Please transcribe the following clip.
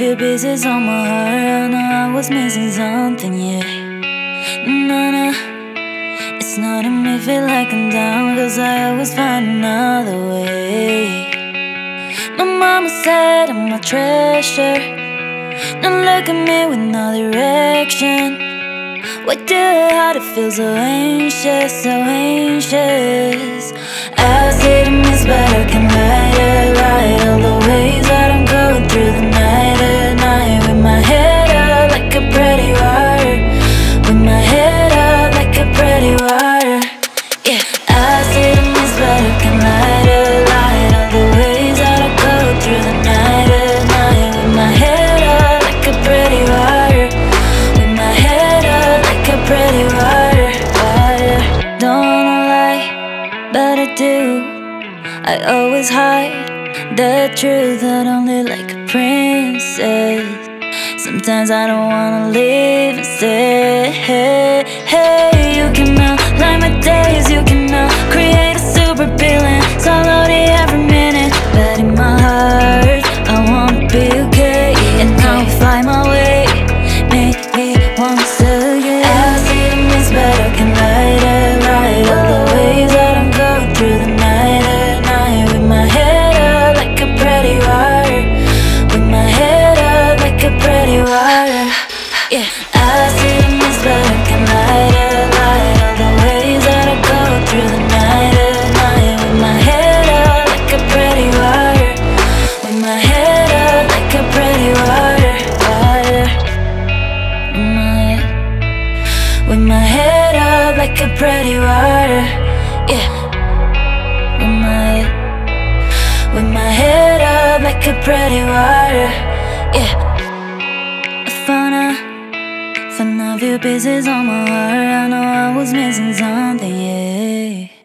your pieces on my heart. I know I was missing something, yeah. No, it's not to make me feel like I'm down, cause I always find another way. My mama said I'm a treasure. Don't look at me with no direction. Why do I have to feel so anxious, so anxious? I see the mist but I can ride it, ride all the ways that I'm going through the night at night. With my head up like a pretty water. With my head up like a pretty water. Yeah, I see the mist but I can ride it, ride all the ways that I go through the night at night. With my head up like a pretty water. With my head up like a pretty water, water. Don't wanna lie, but I do. I always hide the truth. I don't live like a princess. Sometimes I don't wanna leave and say, hey, hey. You can outline my days. You can create a super villain. So lonely every minute, but in my heart I wanna be okay. And I'll fly my way. Make me once again. I see the mist, but I can light it, light all the ways that I'm going through the night at night. With my head up like a pretty water. With my head up like a pretty water. Yeah, I see the mist, but I can light it, light all the ways that I go through the night at night. With my head up like a pretty water. With my head up like a pretty water, water. With my head up like a pretty water. Yeah. With my head up like a pretty water, yeah. I found a few pieces on my heart. I know I was missing something, yeah.